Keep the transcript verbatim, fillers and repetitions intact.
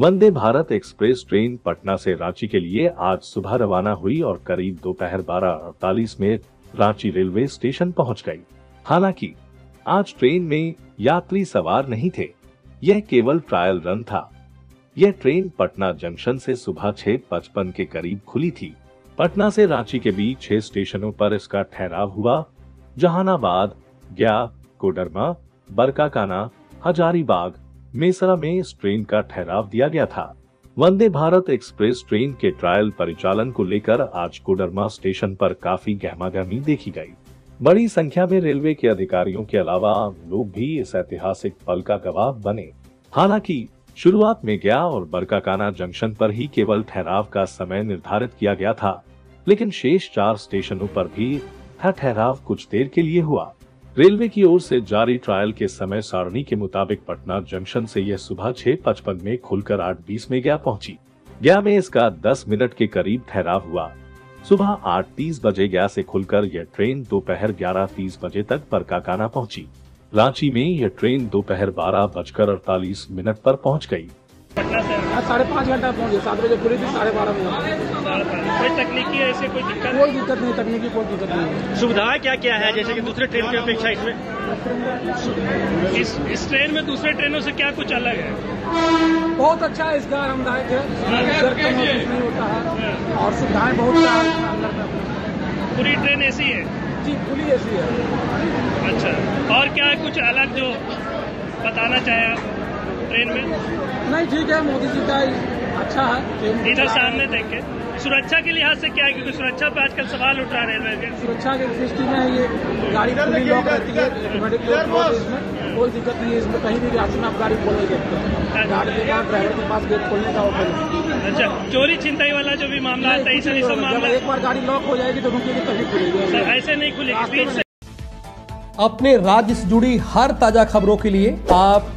वंदे Bharat express train Patna से रांची के लिए आज सुबह रवाना हुई और करीब दोपहर बारह अड़तालीस में रांची रेलवे स्टेशन पहुंच गई। हालांकि आज ट्रेन में यात्री सवार नहीं थे, यह केवल ट्रायल रन था। यह ट्रेन पटना जंक्शन से सुबह छह पचपन के करीब खुली थी। पटना से रांची के बीच छह स्टेशनों पर इसका ठहराव हुआ, जहानाबाद, गया, कोडरमा, बरकाकाना, हजारीबाग, मेसरा में इस ट्रेन का ठहराव दिया गया था। वंदे भारत एक्सप्रेस ट्रेन के ट्रायल परिचालन को लेकर आज कोडरमा स्टेशन पर काफी गहमागहमी देखी गई। बड़ी संख्या में रेलवे के अधिकारियों के अलावा लोग भी इस ऐतिहासिक पल का गवाह बने। हालांकि शुरुआत में गया और बरकाकाना जंक्शन पर ही केवल ठहराव का समय निर्धारित किया गया था, लेकिन शेष चार स्टेशनों पर भी यह ठहराव कुछ देर के लिए हुआ। रेलवे की ओर से जारी ट्रायल के समय सारणी के मुताबिक पटना जंक्शन से यह सुबह छह पचपन में खुलकर आठ बीस में गया पहुंची। गया में इसका दस मिनट के करीब ठहराव हुआ। सुबह आठ तीस बजे गया से खुलकर यह ट्रेन दोपहर ग्यारह तीस बजे तक बरकाकाना पहुंची। रांची में यह ट्रेन दोपहर बारह बजकर अड़तालीस मिनट पर पहुंच गई। पटना से साढ़े पाँच घंटा पहुँचे, सात बजे खुली थी, साढ़े बारह बजे। तकनीकी ऐसे कोई दिक्कत कोई दिक्कत नहीं, तकनीकी कोई दिक्कत नहीं। सुविधाएं क्या क्या है जैसे कि दूसरे ट्रेन की अपेक्षा इसमें? इस इस ट्रेन में दूसरे ट्रेनों से क्या कुछ अलग है? बहुत अच्छा है, इसका आरामदायक है और सुविधाएं बहुत। पूरी ट्रेन ऐसी है जी, पूरी ऐसी है। अच्छा, और क्या कुछ अलग जो बताना चाहे आप ट्रेन में? नहीं, ठीक है, मोदी जी का अच्छा है। इधर सामने देखे सुरक्षा के लिहाज से क्या है, क्योंकि सुरक्षा पे आजकल सवाल उठ रहा है रेलवे के। सुरक्षा की दृष्टि में ये गाड़ी खुली लॉक रहती है, इसमें कोई दिक्कत नहीं है। इसमें कहीं भी रास्ते में आप गाड़ी खोल नहीं सकते, गाड़ी के पास ड्राइवर के पास गेट खोलने का ऑप्शन। अच्छा, चोरी छिनताई वाला जो भी मामला आता है, ये सब मामला एक बार गाड़ी लॉक हो जाएगी तो रुकेगी, तभी खुलेगी, ऐसे नहीं खुलेगी। अपने राज्य से जुड़ी हर ताजा खबरों के लिए आप